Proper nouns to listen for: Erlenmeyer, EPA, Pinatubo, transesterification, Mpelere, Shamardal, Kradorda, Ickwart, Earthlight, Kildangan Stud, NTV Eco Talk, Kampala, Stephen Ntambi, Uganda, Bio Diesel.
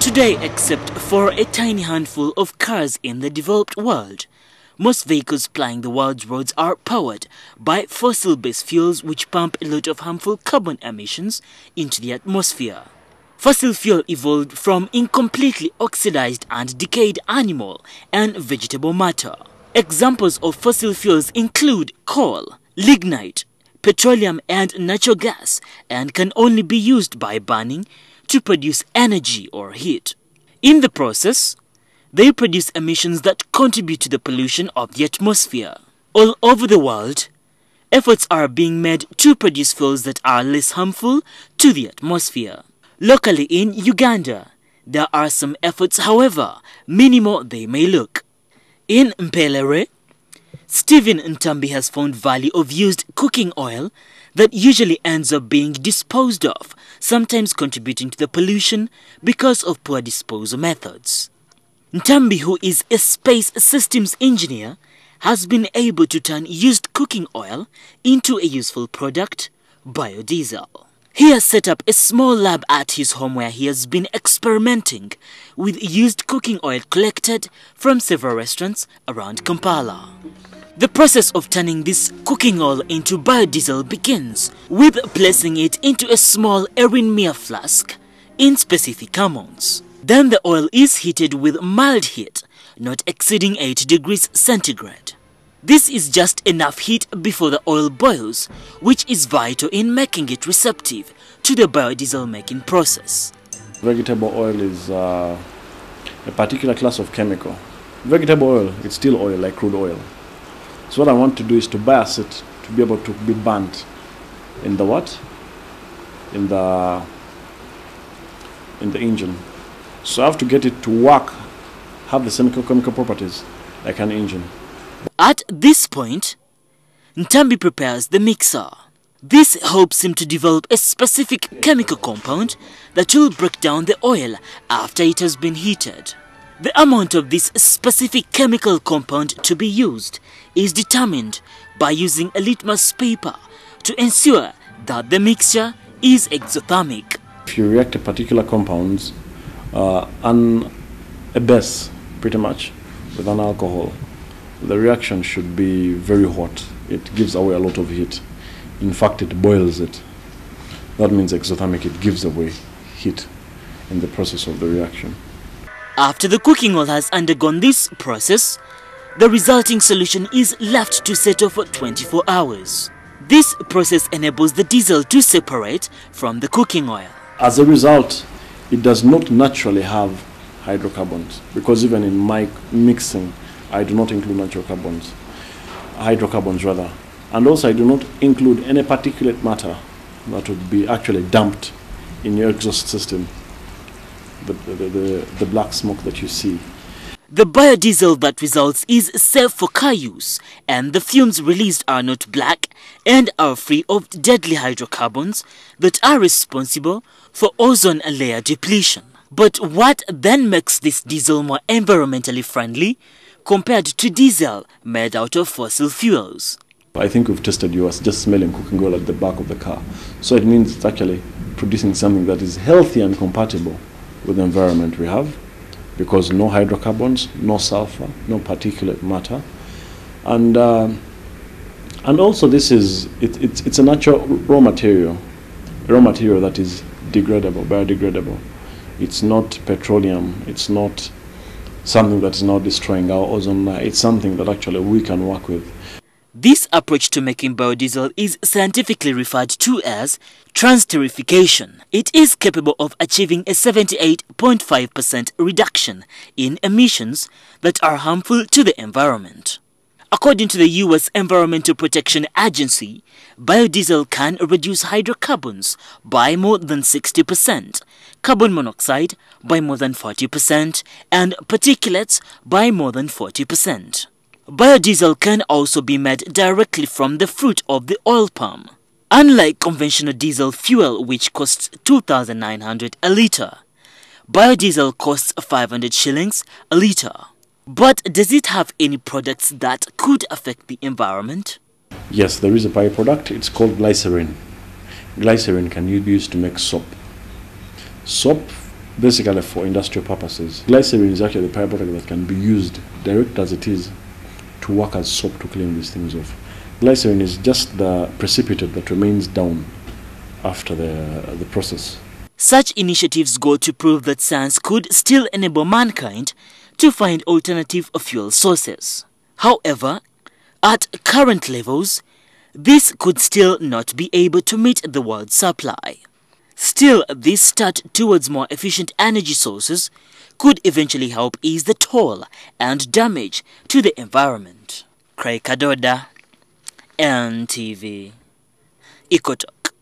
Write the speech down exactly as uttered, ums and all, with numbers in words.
Today, except for a tiny handful of cars in the developed world, most vehicles plying the world's roads are powered by fossil-based fuels which pump a lot of harmful carbon emissions into the atmosphere. Fossil fuel evolved from incompletely oxidized and decayed animal and vegetable matter. Examples of fossil fuels include coal, lignite, petroleum and natural gas, and can only be used by burning to produce energy or heat. In the process, they produce emissions that contribute to the pollution of the atmosphere. All over the world, efforts are being made to produce fuels that are less harmful to the atmosphere. Locally in Uganda, there are some efforts, however minimal they may look. In Mpelere, Stephen Ntambi has found value of used cooking oil that usually ends up being disposed of, sometimes contributing to the pollution because of poor disposal methods. Ntambi, who is a space systems engineer, has been able to turn used cooking oil into a useful product, biodiesel. He has set up a small lab at his home where he has been experimenting with used cooking oil collected from several restaurants around Kampala. The process of turning this cooking oil into biodiesel begins with placing it into a small Erlenmeyer flask in specific amounts. Then the oil is heated with mild heat, not exceeding eight degrees centigrade. This is just enough heat before the oil boils, which is vital in making it receptive to the biodiesel making process. Vegetable oil is uh, a particular class of chemical. Vegetable oil, it's still oil like crude oil. So what I want to do is to bias it to be able to be burnt in the what? In the, in the engine. So I have to get it to work, have the same chemical properties like an engine. At this point, Ntambi prepares the mixer. This helps him to develop a specific chemical compound that will break down the oil after it has been heated. The amount of this specific chemical compound to be used is determined by using a litmus paper to ensure that the mixture is exothermic. If you react to particular compounds uh, and a base, pretty much, with an alcohol, the reaction should be very hot. It gives away a lot of heat. In fact, it boils it. That means exothermic, it gives away heat in the process of the reaction. After the cooking oil has undergone this process, the resulting solution is left to settle for twenty-four hours. This process enables the diesel to separate from the cooking oil. As a result, it does not naturally have hydrocarbons, because even in my mixing, I do not include natural carbons, hydrocarbons rather. And also I do not include any particulate matter that would be actually dumped in your exhaust system, the, the, the, the black smoke that you see. The biodiesel that results is safe for car use, and the fumes released are not black and are free of deadly hydrocarbons that are responsible for ozone layer depletion. But what then makes this diesel more environmentally friendly compared to diesel made out of fossil fuels? I think we've tested you as just smelling cooking oil at the back of the car. So it means it's actually producing something that is healthy and compatible with the environment we have, because no hydrocarbons, no sulfur, no particulate matter. And, uh, and also this is, it, it's, it's a natural raw material, a raw material that is degradable, biodegradable. It's not petroleum, it's not something that is now destroying our ozone layer. It's something that actually we can work with. This approach to making biodiesel is scientifically referred to as transesterification. It is capable of achieving a seventy-eight point five percent reduction in emissions that are harmful to the environment. According to the U S Environmental Protection Agency, biodiesel can reduce hydrocarbons by more than sixty percent, carbon monoxide by more than forty percent, and particulates by more than forty percent. Biodiesel can also be made directly from the fruit of the oil palm. Unlike conventional diesel fuel, which costs two thousand nine hundred a litre, biodiesel costs five hundred shillings a litre. But does it have any products that could affect the environment? Yes, there is a byproduct. It's called glycerin. Glycerin can be used to make soap. Soap, basically for industrial purposes. Glycerin is actually a byproduct that can be used, direct as it is, to work as soap to clean these things off. Glycerin is just the precipitate that remains down after the, the process. Such initiatives go to prove that science could still enable mankind to find alternative fuel sources. However, at current levels, this could still not be able to meet the world supply. Still, this start towards more efficient energy sources could eventually help ease the toll and damage to the environment. Kradorda, N T V Eco Talk.